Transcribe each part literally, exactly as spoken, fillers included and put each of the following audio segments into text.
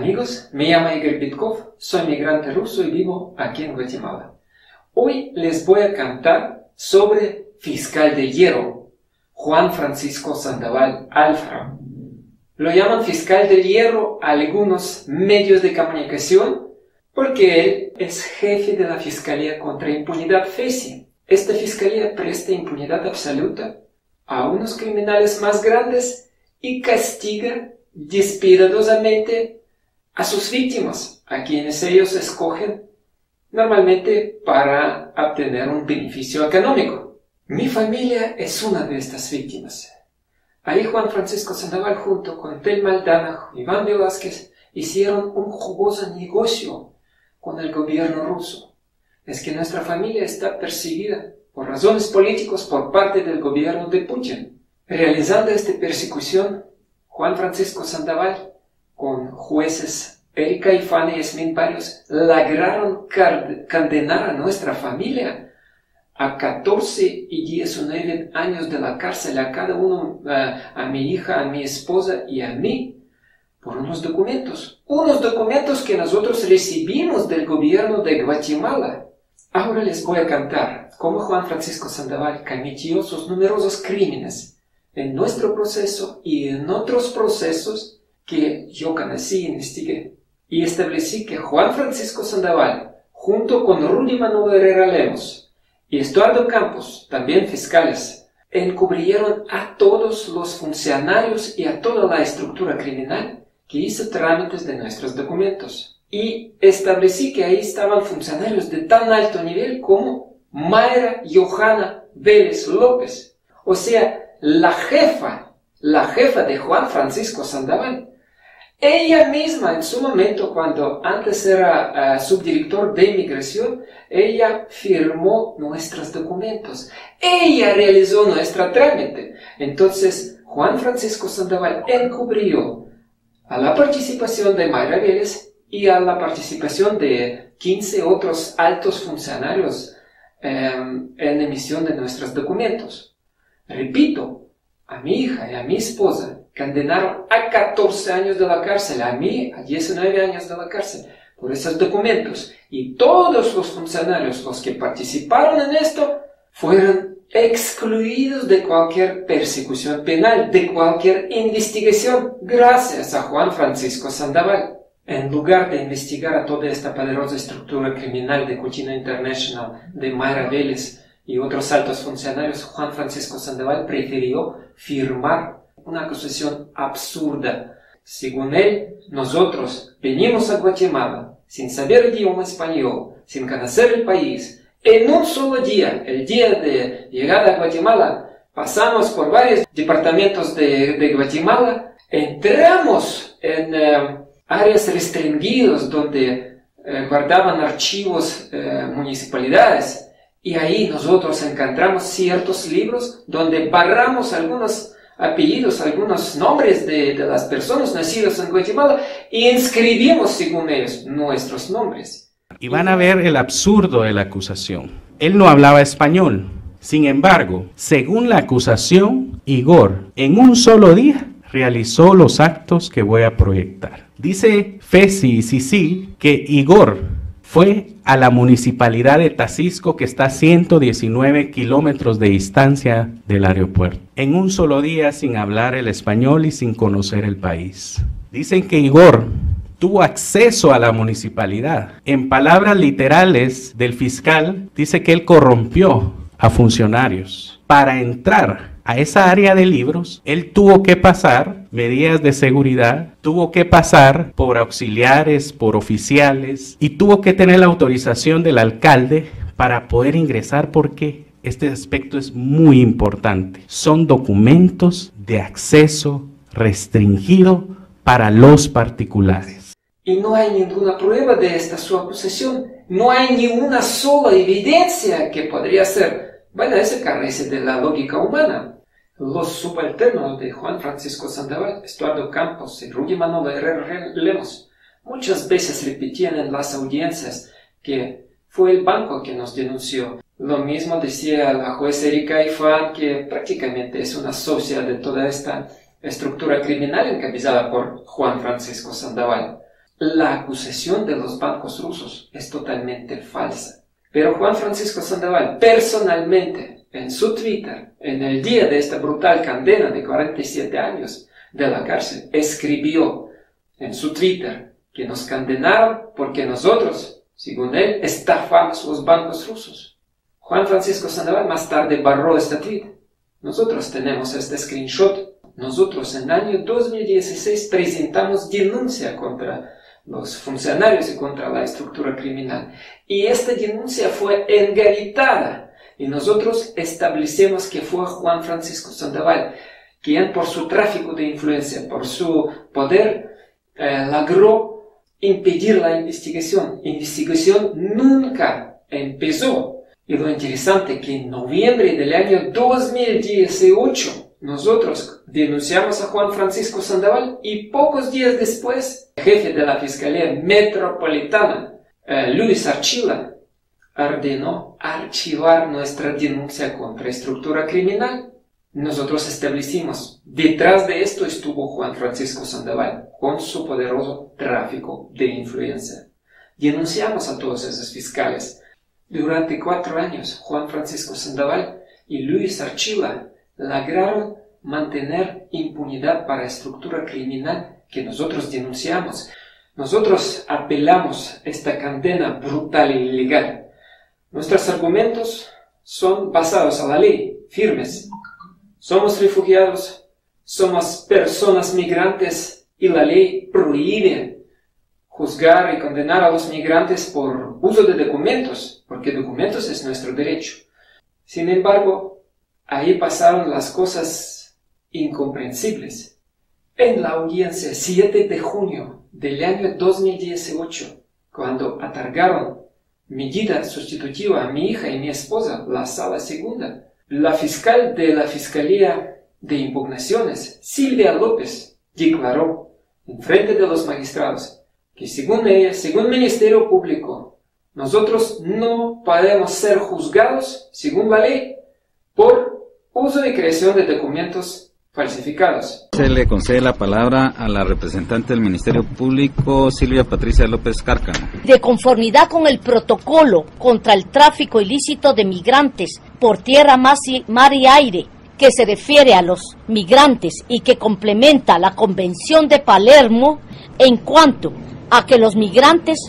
amigos, me llamo Igor Bitkov, soy migrante ruso y vivo aquí en Guatemala. Hoy les voy a cantar sobre fiscal de hierro, Juan Francisco Sandoval Alfaro. Lo llaman fiscal de hierro a algunos medios de comunicación porque él es jefe de la Fiscalía contra Impunidad FECI. Esta fiscalía presta impunidad absoluta a unos criminales más grandes y castiga despiadadosamente a sus víctimas, a quienes ellos escogen normalmente para obtener un beneficio económico. Mi familia es una de estas víctimas. Ahí Juan Francisco Sandoval junto con Tel Maldana, Iván Velázquez, hicieron un jugoso negocio con el gobierno ruso. Es que nuestra familia está perseguida por razones políticas por parte del gobierno de Putin. Realizando esta persecución, Juan Francisco Sandoval, con jueces Erika Aifán y Yassmin Barrios, lograron condenar a nuestra familia a catorce y diecinueve años de la cárcel a cada uno, a, a mi hija, a mi esposa y a mí, por unos documentos. Unos documentos que nosotros recibimos del gobierno de Guatemala. Ahora les voy a cantar cómo Juan Francisco Sandoval cometió sus numerosos crímenes en nuestro proceso y en otros procesos que yo conocí e investigué. Y establecí que Juan Francisco Sandoval, junto con Rudy Manuel Herrera Lemos y Estuardo Campos, también fiscales, encubrieron a todos los funcionarios y a toda la estructura criminal que hizo trámites de nuestros documentos. Y establecí que ahí estaban funcionarios de tan alto nivel como Mayra Johanna Vélez López, o sea, la jefa, la jefa de Juan Francisco Sandoval. Ella misma en su momento, cuando antes era uh, subdirector de inmigración, ella firmó nuestros documentos. Ella realizó nuestro trámite. Entonces, Juan Francisco Sandoval encubrió a la participación de Mayra Vélez y a la participación de quince otros altos funcionarios um, en emisión de nuestros documentos. Repito, a mi hija y a mi esposa condenaron a catorce años de la cárcel, a mí a diecinueve años de la cárcel, por esos documentos. Y todos los funcionarios, los que participaron en esto, fueron excluidos de cualquier persecución penal, de cualquier investigación, gracias a Juan Francisco Sandoval. En lugar de investigar a toda esta poderosa estructura criminal de Cotina International, de Mayra Vélez y otros altos funcionarios, Juan Francisco Sandoval prefirió firmar una acusación absurda. Según él, nosotros venimos a Guatemala sin saber el idioma español, sin conocer el país. En un solo día, el día de llegada a Guatemala, pasamos por varios departamentos de, de Guatemala, entramos en eh, áreas restringidas donde eh, guardaban archivos eh, municipalidades. Y ahí nosotros encontramos ciertos libros donde barramos algunos apellidos, algunos nombres de, de las personas nacidas en Guatemala y inscribimos, según ellos, nuestros nombres. Y van a ver el absurdo de la acusación. Él no hablaba español. Sin embargo, según la acusación, Igor, en un solo día, realizó los actos que voy a proyectar. Dice FECI y CICIG que Igor fue a la municipalidad de Tacisco, que está a ciento diecinueve kilómetros de distancia del aeropuerto, en un solo día sin hablar el español y sin conocer el país. Dicen que Igor tuvo acceso a la municipalidad. En palabras literales del fiscal, dice que él corrompió a funcionarios. Para entrar a esa área de libros, él tuvo que pasar medidas de seguridad, tuvo que pasar por auxiliares, por oficiales y tuvo que tener la autorización del alcalde para poder ingresar, porque este aspecto es muy importante. Son documentos de acceso restringido para los particulares. Y no hay ninguna prueba de esta su acusación, no hay ni una sola evidencia que podría ser. Bueno, eso carece de la lógica humana. Los subalternos de Juan Francisco Sandoval, Estuardo Campos y Rudy Manuel Herrera Lemos muchas veces repetían en las audiencias que fue el banco que nos denunció. Lo mismo decía la jueza Erika Aifán, que prácticamente es una socia de toda esta estructura criminal encabezada por Juan Francisco Sandoval. la acusación de los bancos rusos es totalmente falsa. Pero Juan Francisco Sandoval personalmente, en su Twitter, en el día de esta brutal condena de cuarenta y siete años de la cárcel, escribió en su Twitter que nos condenaron porque nosotros, según él, estafamos los bancos rusos. Juan Francisco Sandoval más tarde borró este tweet. Nosotros tenemos este screenshot. Nosotros en el año dos mil dieciséis presentamos denuncia contra los funcionarios y contra la estructura criminal. Y esta denuncia fue engaritada. Y nosotros establecemos que fue Juan Francisco Sandoval quien por su tráfico de influencia, por su poder, eh, logró impedir la investigación. Investigación nunca empezó. Y lo interesante es que en noviembre del año dos mil dieciocho, nosotros denunciamos a Juan Francisco Sandoval y pocos días después el jefe de la Fiscalía Metropolitana, eh, Luis Archila, ordenó archivar nuestra denuncia contra estructura criminal. Nosotros establecimos, detrás de esto estuvo Juan Francisco Sandoval con su poderoso tráfico de influencia. Denunciamos a todos esos fiscales. Durante cuatro años, Juan Francisco Sandoval y Luis Archila lograron mantener impunidad para estructura criminal que nosotros denunciamos. Nosotros apelamos esta condena brutal e ilegal. Nuestros argumentos son basados a la ley, firmes. Somos refugiados, somos personas migrantes y la ley prohíbe juzgar y condenar a los migrantes por uso de documentos, porque documentos es nuestro derecho. Sin embargo, ahí pasaron las cosas incomprensibles. En la audiencia siete de junio del año dos mil dieciocho, cuando otorgaron medida sustitutiva a mi hija y mi esposa, la sala segunda, la fiscal de la Fiscalía de Impugnaciones, Silvia López, declaró en frente de los magistrados que según ella, según el Ministerio Público, nosotros no podemos ser juzgados, según la ley, por uso y creación de documentos falsificados. Se le concede la palabra a la representante del Ministerio Público, Silvia Patricia López Carcano. De conformidad con el protocolo contra el tráfico ilícito de migrantes por tierra, mar y aire, que se refiere a los migrantes y que complementa la Convención de Palermo en cuanto a que los migrantes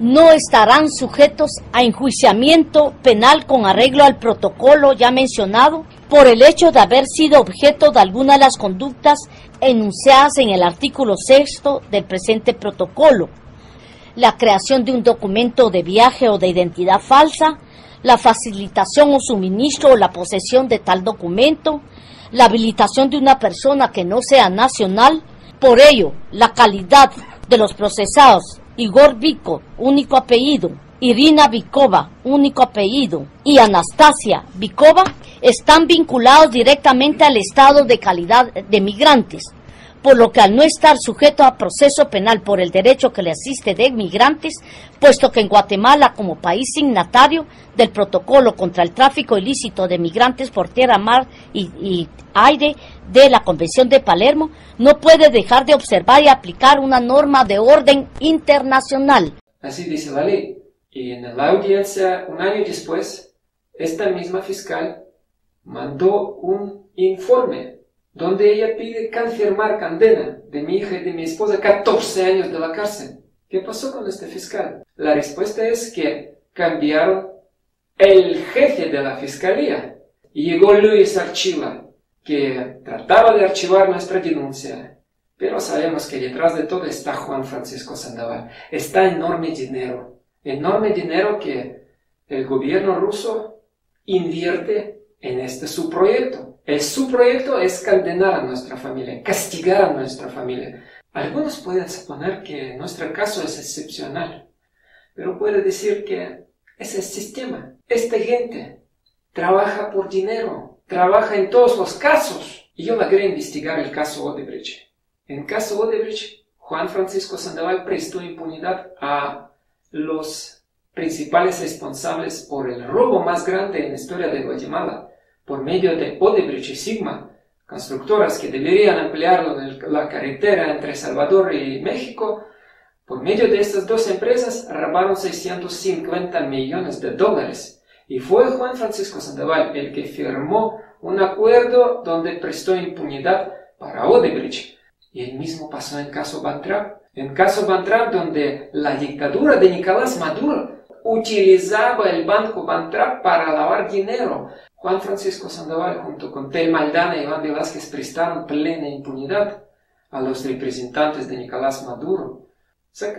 no estarán sujetos a enjuiciamiento penal con arreglo al protocolo ya mencionado por el hecho de haber sido objeto de alguna de las conductas enunciadas en el artículo sexto del presente protocolo, la creación de un documento de viaje o de identidad falsa, la facilitación o suministro o la posesión de tal documento, la habilitación de una persona que no sea nacional. Por ello, la calidad de los procesados Igor Bitkov, único apellido, Irina Bitkov, único apellido, y Anastasia Bitkov están vinculados directamente al estado de calidad de migrantes, por lo que al no estar sujeto a proceso penal por el derecho que le asiste de migrantes, puesto que en Guatemala, como país signatario del protocolo contra el tráfico ilícito de migrantes por tierra, mar y, y aire de la Convención de Palermo, no puede dejar de observar y aplicar una norma de orden internacional. Así dice la ley. Y en la audiencia, un año después, esta misma fiscal mandó un informe donde ella pide confirmar condena de mi hija y de mi esposa, catorce años de la cárcel. ¿Qué pasó con este fiscal? La respuesta es que cambiaron el jefe de la fiscalía. Y llegó Luis Archila, que trataba de archivar nuestra denuncia. Pero sabemos que detrás de todo está Juan Francisco Sandoval. Está enorme dinero. Enorme dinero que el gobierno ruso invierte en este su proyecto. El, su proyecto es condenar a nuestra familia, castigar a nuestra familia. Algunos pueden suponer que nuestro caso es excepcional, pero puedo decir que es el sistema. Esta gente trabaja por dinero, trabaja en todos los casos. Y yo logré investigar el caso Odebrecht. En el caso Odebrecht, Juan Francisco Sandoval prestó impunidad a los principales responsables por el robo más grande en la historia de Guatemala, por medio de Odebrecht y Sigma, constructoras que deberían ampliar la carretera entre Salvador y México, Por medio de estas dos empresas robaron seiscientos cincuenta millones de dólares y fue Juan Francisco Sandoval el que firmó un acuerdo donde prestó impunidad para Odebrecht. Y el mismo pasó en caso Bantrab. En caso Bantrab, donde la dictadura de Nicolás Maduro utilizaba el banco Bantrab para lavar dinero. Juan Francisco Sandoval junto con Tel Maldana y Iván Velázquez prestaron plena impunidad a los representantes de Nicolás Maduro.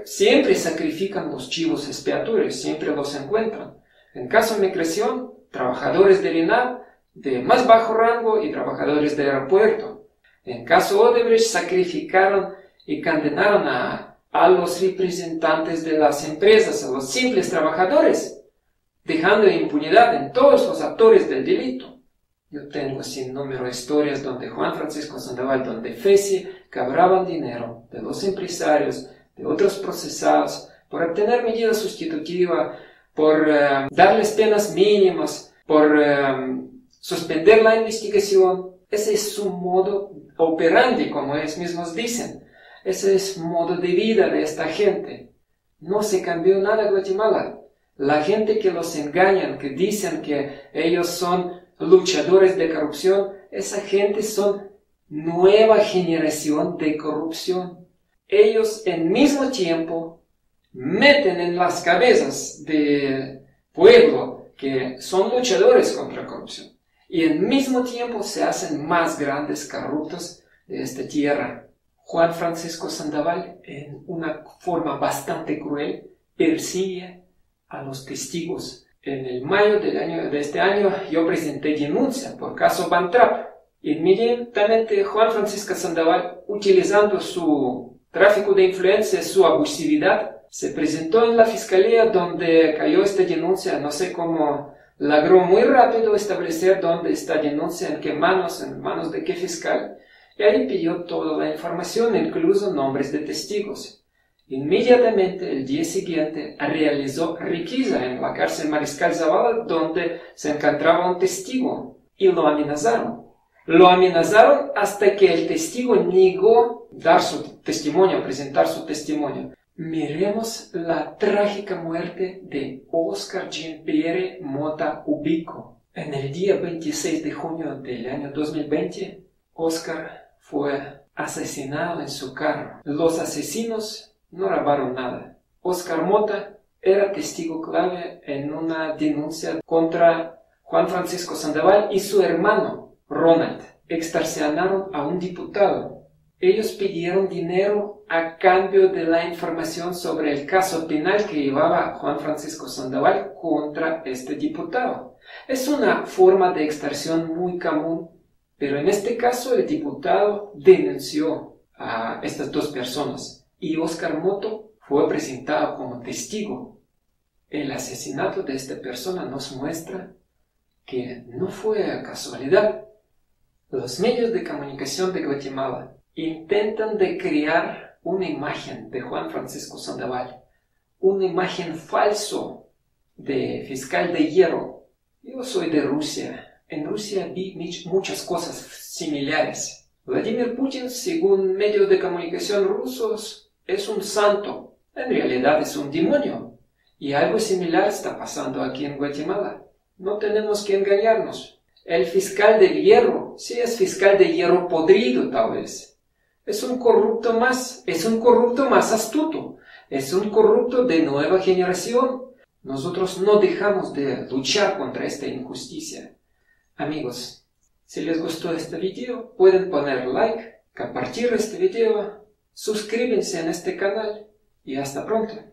Siempre sacrifican los chivos expiatorios, siempre los encuentran. En caso de migración, trabajadores de Renap de más bajo rango y trabajadores de aeropuerto. En caso Odebrecht, sacrificaron y condenaron a, a los representantes de las empresas, a los simples trabajadores, dejando impunidad en todos los actores del delito. Yo tengo sin número historias donde Juan Francisco Sandoval, donde FECI, cobraban dinero de los empresarios, de otros procesados, por obtener medidas sustitutivas, por eh, darles penas mínimas, por eh, suspender la investigación. Ese es su modo operandi, como ellos mismos dicen. Ese es modo de vida de esta gente. No se cambió nada en Guatemala. La gente que los engañan, que dicen que ellos son luchadores de corrupción, esa gente son nueva generación de corrupción. Ellos en mismo tiempo meten en las cabezas del pueblo que son luchadores contra la corrupción. Y al mismo tiempo se hacen más grandes corruptos de esta tierra. Juan Francisco Sandoval, en una forma bastante cruel, persigue a los testigos. En el mayo del año, de este año yo presenté denuncia por caso Bantrab. Inmediatamente Juan Francisco Sandoval, utilizando su tráfico de influencia, su abusividad, se presentó en la fiscalía donde cayó esta denuncia, no sé cómo. Logró muy rápido establecer dónde está la denuncia, en qué manos, en manos de qué fiscal, y ahí pidió toda la información, incluso nombres de testigos. Inmediatamente, el día siguiente, realizó requisa en la cárcel Mariscal Zavala, donde se encontraba un testigo, y lo amenazaron. Lo amenazaron hasta que el testigo negó dar su testimonio, presentar su testimonio. Miremos la trágica muerte de Oscar G. Pierre Mota Ubico. En el día veintiséis de junio del año dos mil veinte, Oscar fue asesinado en su carro. Los asesinos no robaron nada. Oscar Mota era testigo clave en una denuncia contra Juan Francisco Sandoval y su hermano Ronald. Extorsionaron a un diputado. Ellos pidieron dinero a cambio de la información sobre el caso penal que llevaba Juan Francisco Sandoval contra este diputado. Es una forma de extorsión muy común, pero en este caso el diputado denunció a estas dos personas y Oscar Moto fue presentado como testigo. El asesinato de esta persona nos muestra que no fue casualidad. Los medios de comunicación de Guatemala intentan de crear una imagen de Juan Francisco Sandoval, una imagen falso de fiscal de hierro. Yo soy de Rusia. En Rusia vi muchas cosas similares. Vladimir Putin, según medios de comunicación rusos, es un santo. En realidad es un demonio. Y algo similar está pasando aquí en Guatemala. No tenemos que engañarnos. El fiscal de hierro, sí es fiscal de hierro podrido tal vez. Es un corrupto más, es un corrupto más astuto, es un corrupto de nueva generación. Nosotros no dejamos de luchar contra esta injusticia. Amigos, si les gustó este video, pueden poner like, compartir este video, suscríbanse en este canal y hasta pronto.